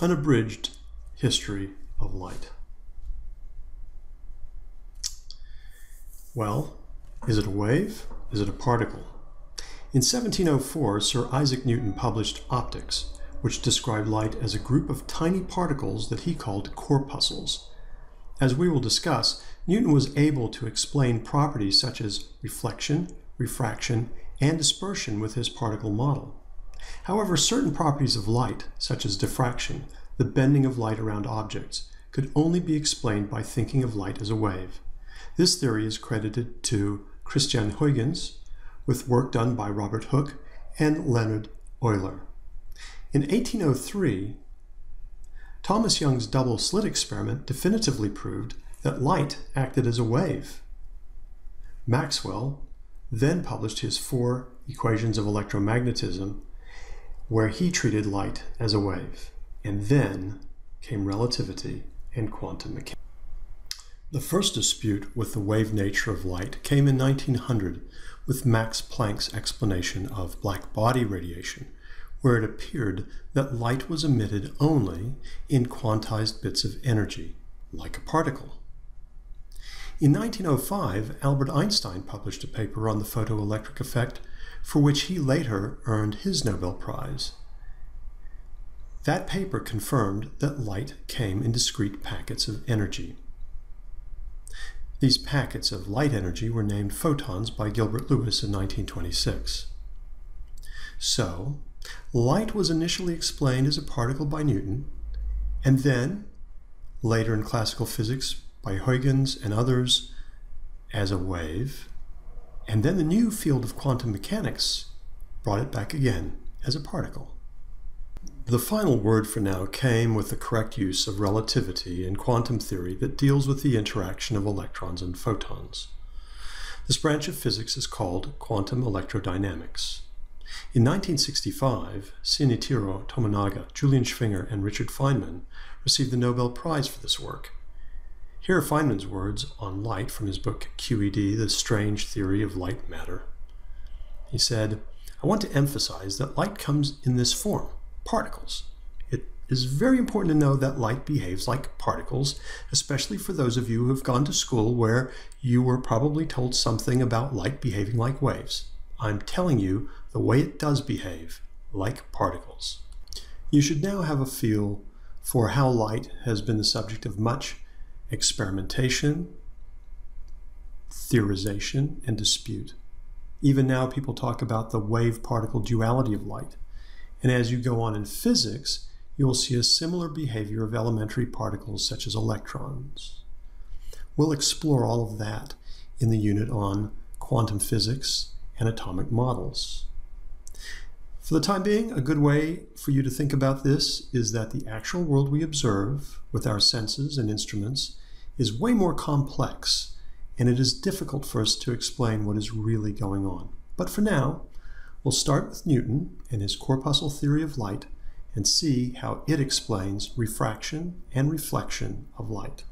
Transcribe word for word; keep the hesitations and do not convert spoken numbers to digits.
Unabridged History of Light. Well, is it a wave? Is it a particle? In seventeen oh four, Sir Isaac Newton published Optics, which described light as a group of tiny particles that he called corpuscles. As we will discuss, Newton was able to explain properties such as reflection, refraction, and dispersion with his particle model. However, certain properties of light, such as diffraction, the bending of light around objects, could only be explained by thinking of light as a wave. This theory is credited to Christian Huygens, with work done by Robert Hooke and Leonard Euler. In eighteen oh three, Thomas Young's double slit experiment definitively proved that light acted as a wave. Maxwell then published his four equations of electromagnetism, where he treated light as a wave. And then came relativity and quantum mechanics. The first dispute with the wave nature of light came in nineteen hundred with Max Planck's explanation of black body radiation, where it appeared that light was emitted only in quantized bits of energy, like a particle. In nineteen oh five, Albert Einstein published a paper on the photoelectric effect, for which he later earned his Nobel Prize. That paper confirmed that light came in discrete packets of energy. These packets of light energy were named photons by Gilbert Lewis in nineteen twenty-six. So, light was initially explained as a particle by Newton, and then, later in classical physics, by Huygens and others, as a wave. And then the new field of quantum mechanics brought it back again as a particle. The final word for now came with the correct use of relativity in quantum theory that deals with the interaction of electrons and photons. This branch of physics is called quantum electrodynamics. In nineteen sixty-five, Sin-itiro Tomonaga, Julian Schwinger, and Richard Feynman received the Nobel Prize for this work. Here are Feynman's words on light from his book Q E D, The Strange Theory of Light Matter. He said, "I want to emphasize that light comes in this form, particles. It is very important to know that light behaves like particles, especially for those of you who have gone to school where you were probably told something about light behaving like waves. I'm telling you the way it does behave, like particles." You should now have a feel for how light has been the subject of much experimentation, theorization, and dispute. Even now, people talk about the wave-particle duality of light. And as you go on in physics, you will see a similar behavior of elementary particles such as electrons. We'll explore all of that in the unit on quantum physics and atomic models. For the time being, a good way for you to think about this is that the actual world we observe with our senses and instruments is way more complex, and it is difficult for us to explain what is really going on. But for now, we'll start with Newton and his corpuscle theory of light and see how it explains refraction and reflection of light.